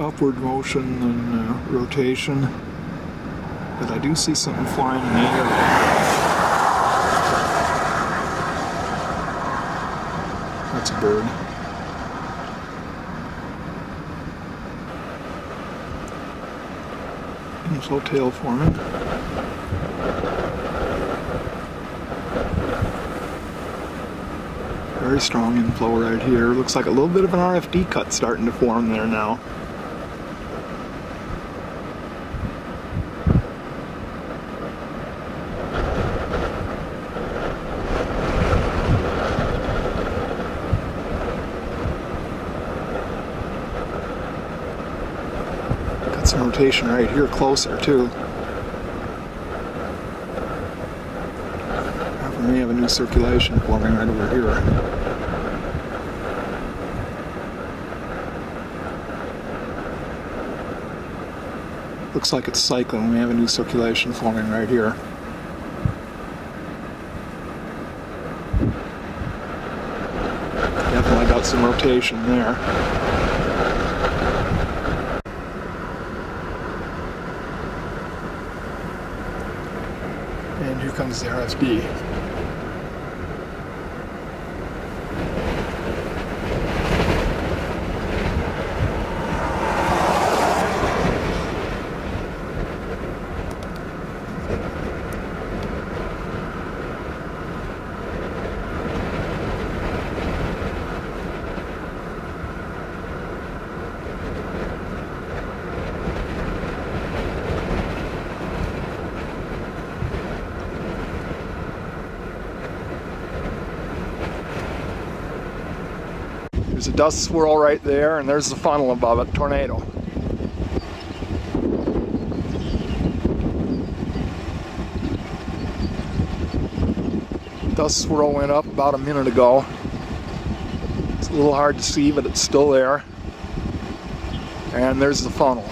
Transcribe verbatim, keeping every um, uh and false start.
upward motion and uh, rotation, but I do see something flying in the air. That's a bird. Nice little tail forming. Very strong inflow right here. Looks like a little bit of an R F D cut starting to form there now. Some rotation right here closer too. We may have a new circulation forming right over here. Looks like it's cycling. We have a new circulation forming right here. Definitely got some rotation there. And here comes the R F D. There's a dust swirl right there, and there's the funnel above it, tornado. Dust swirl went up about a minute ago. It's a little hard to see, but it's still there. And there's the funnel.